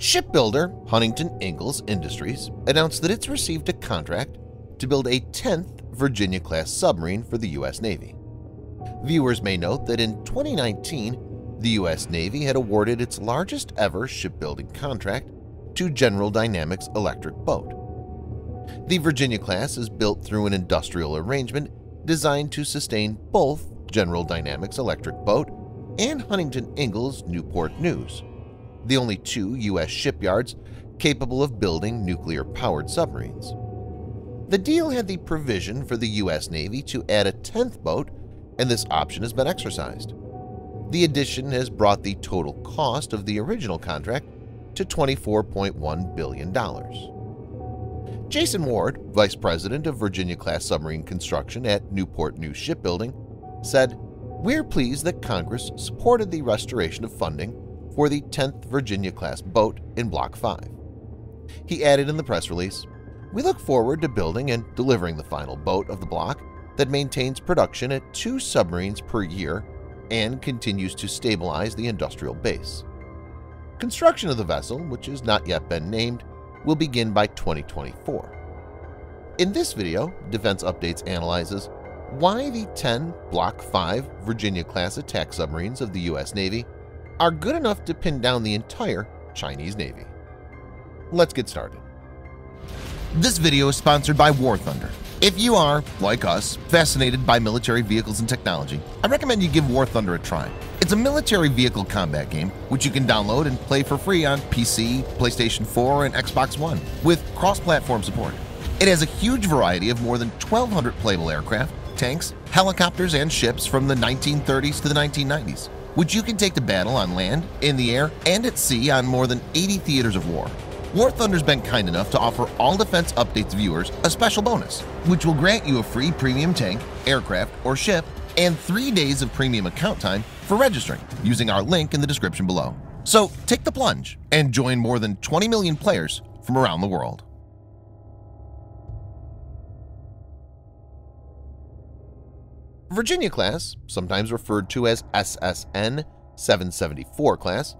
Shipbuilder Huntington Ingalls Industries announced that it's received a contract to build a 10th Virginia-class submarine for the U.S. Navy. Viewers may note that in 2019, the U.S. Navy had awarded its largest ever shipbuilding contract to General Dynamics Electric Boat. The Virginia-class is built through an industrial arrangement designed to sustain both General Dynamics Electric Boat and Huntington Ingalls Newport News, the only two U.S. shipyards capable of building nuclear-powered submarines. The deal had the provision for the U.S. Navy to add a 10th boat, and this option has been exercised. The addition has brought the total cost of the original contract to $24.1 billion. Jason Ward, Vice President of Virginia-class submarine construction at Newport News Shipbuilding, said, "We're pleased that Congress supported the restoration of funding for the 10th Virginia-class boat in Block 5. He added in the press release, "We look forward to building and delivering the final boat of the block that maintains production at 2 submarines per year and continues to stabilize the industrial base. Construction of the vessel, which has not yet been named, will begin by 2024. In this video, Defense Updates analyzes why the 10 Block 5 Virginia-class attack submarines of the U.S. Navy are good enough to pin down the entire Chinese Navy. Let's get started. This video is sponsored by War Thunder. If you are, like us, fascinated by military vehicles and technology, I recommend you give War Thunder a try. It's a military vehicle combat game which you can download and play for free on PC, PlayStation 4, and Xbox One with cross-platform support. It has a huge variety of more than 1,200 playable aircraft, tanks, helicopters, and ships from the 1930s to the 1990s, which you can take to battle on land, in the air, and at sea on more than 80 theaters of war. War Thunder's been kind enough to offer all Defense Updates viewers a special bonus, which will grant you a free premium tank, aircraft, or ship, and 3 days of premium account time for registering using our link in the description below. So take the plunge and join more than 20 million players from around the world. Virginia-class, sometimes referred to as SSN-774-class,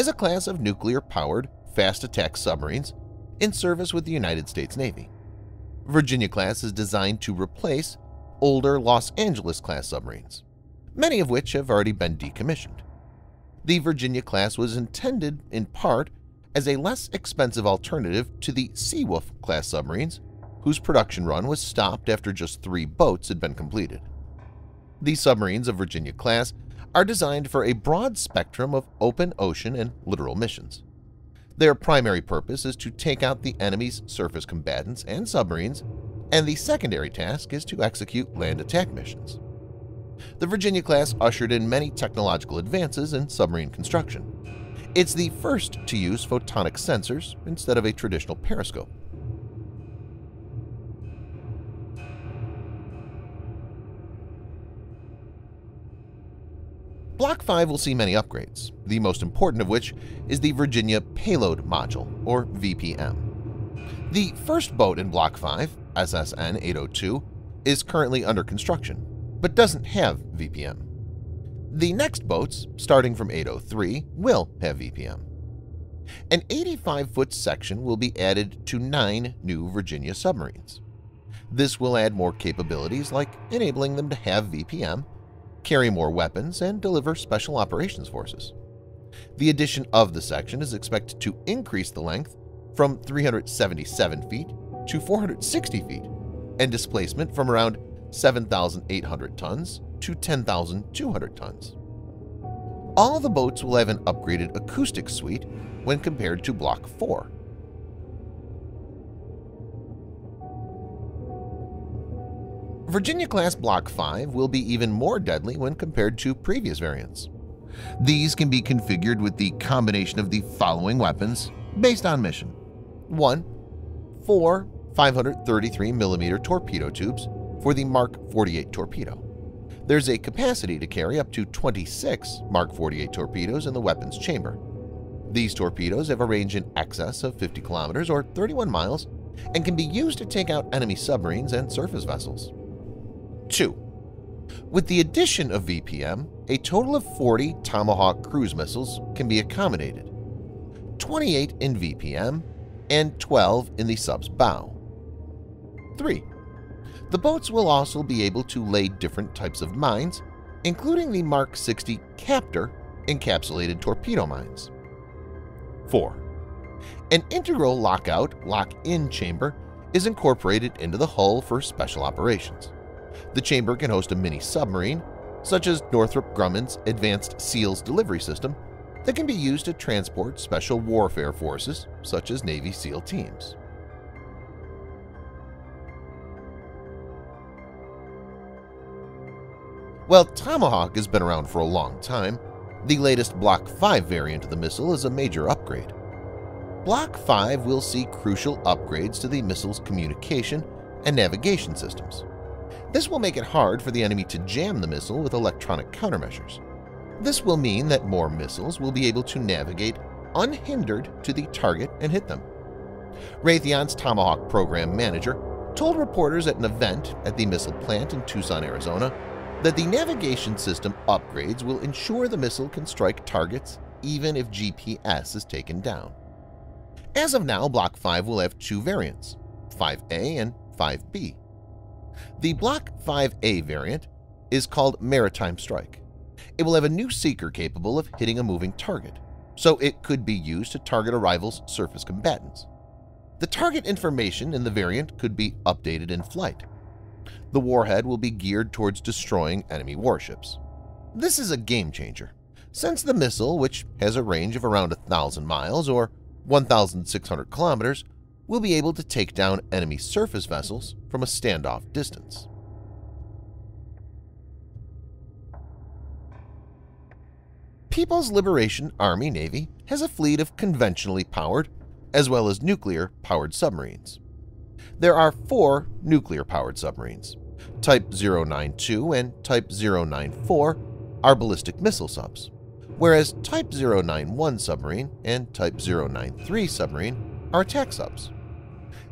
is a class of nuclear-powered, fast-attack submarines in service with the United States Navy. Virginia-class is designed to replace older Los Angeles-class submarines, many of which have already been decommissioned. The Virginia-class was intended, in part, as a less expensive alternative to the Seawolf-class submarines, whose production run was stopped after just 3 boats had been completed. The submarines of Virginia-class are designed for a broad spectrum of open ocean and littoral missions. Their primary purpose is to take out the enemy's surface combatants and submarines, and the secondary task is to execute land attack missions. The Virginia-class ushered in many technological advances in submarine construction. It's the first to use photonic sensors instead of a traditional periscope. Block 5 will see many upgrades, the most important of which is the Virginia Payload Module, or VPM. The first boat in Block 5, SSN 802, is currently under construction, but doesn't have VPM. The next boats, starting from 803, will have VPM. An 85-foot section will be added to 9 new Virginia submarines. This will add more capabilities like enabling them to have VPM, carry more weapons, and deliver special operations forces. The addition of the section is expected to increase the length from 377 feet to 460 feet and displacement from around 7,800 tons to 10,200 tons. All the boats will have an upgraded acoustic suite when compared to Block 4. Virginia-class Block 5 will be even more deadly when compared to previous variants. These can be configured with the combination of the following weapons based on mission. 1. 4 533mm torpedo tubes for the Mark 48 torpedo. There's a capacity to carry up to 26 Mark 48 torpedoes in the weapons chamber. These torpedoes have a range in excess of 50 kilometers or 31 miles and can be used to take out enemy submarines and surface vessels. 2. With the addition of VPM, a total of 40 Tomahawk cruise missiles can be accommodated. 28 in VPM, and 12 in the sub's bow. 3. The boats will also be able to lay different types of mines, including the Mark 60 Captor encapsulated torpedo mines. 4. An integral lock-in chamber is incorporated into the hull for special operations. The chamber can host a mini-submarine, such as Northrop Grumman's Advanced SEALs Delivery System, that can be used to transport special warfare forces, such as Navy SEAL teams. While Tomahawk has been around for a long time, the latest Block 5 variant of the missile is a major upgrade. Block 5 will see crucial upgrades to the missile's communication and navigation systems. This will make it hard for the enemy to jam the missile with electronic countermeasures. This will mean that more missiles will be able to navigate unhindered to the target and hit them. Raytheon's Tomahawk program manager told reporters at an event at the missile plant in Tucson, Arizona, that the navigation system upgrades will ensure the missile can strike targets even if GPS is taken down. As of now, Block 5 will have two variants, 5A and 5B. The Block 5A variant is called Maritime Strike. It will have a new seeker capable of hitting a moving target, so it could be used to target a rival's surface combatants. The target information in the variant could be updated in flight. The warhead will be geared towards destroying enemy warships. This is a game changer, since the missile, which has a range of around 1,000 miles or 1,600 kilometers, will be able to take down enemy surface vessels from a standoff distance. People's Liberation Army Navy has a fleet of conventionally powered as well as nuclear-powered submarines. There are 4 nuclear-powered submarines. Type 092 and Type 094 are ballistic missile subs, whereas Type 091 submarine and Type 093 submarine are attack subs.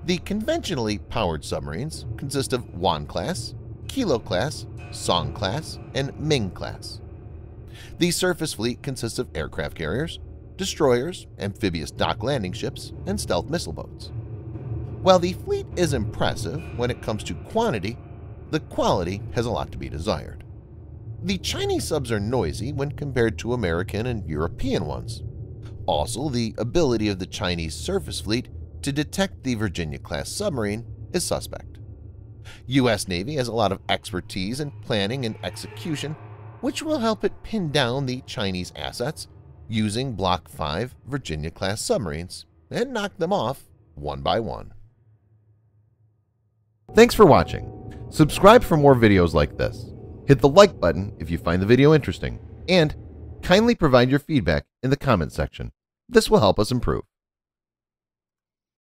The conventionally powered submarines consist of Yuan-class, Kilo-class, Song-class, and Ming-class. The surface fleet consists of aircraft carriers, destroyers, amphibious dock landing ships, and stealth missile boats. While the fleet is impressive when it comes to quantity, the quality has a lot to be desired. The Chinese subs are noisy when compared to American and European ones. Also, the ability of the Chinese surface fleet to detect the Virginia-class submarine is suspect. U.S. Navy has a lot of expertise in planning and execution, which will help it pin down the Chinese assets using Block 5 Virginia-class submarines and knock them off one by one. Thanks for watching. Subscribe for more videos like this. Hit the like button if you find the video interesting, and kindly provide your feedback in the comment section. This will help us improve.